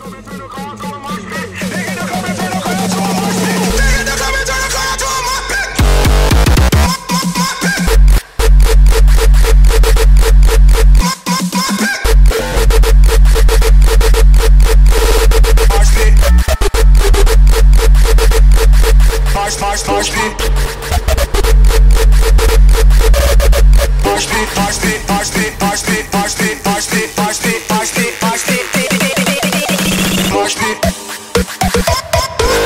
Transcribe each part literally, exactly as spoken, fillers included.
Push, push, push,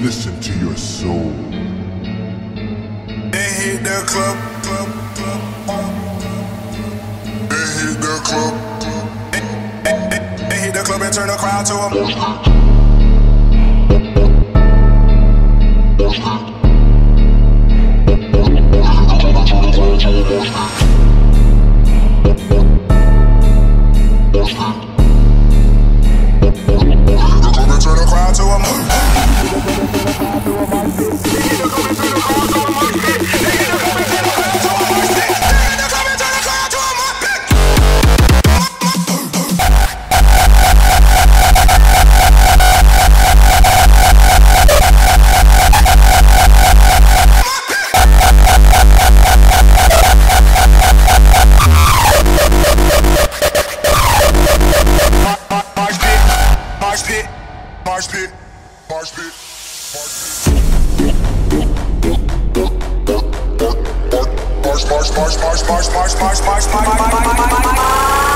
Listen to your soul. They hit the club, club, club. They hit the club, club. They, they, they hit the club and turn the crowd to a monster. March pit, March pit, March pit.